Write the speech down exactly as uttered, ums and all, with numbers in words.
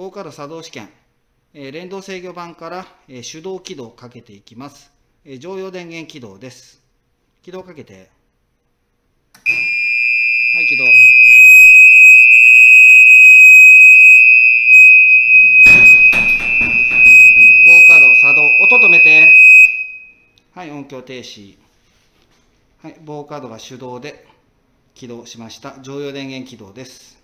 動から作動試験、連動制御盤から手動起動をかけていきます。常用電源起動です。起動かけて。はい、起動。動稼働、作動。音止めて。はい、音響停止。はい、動稼働が手動で起動しました。常用電源起動です。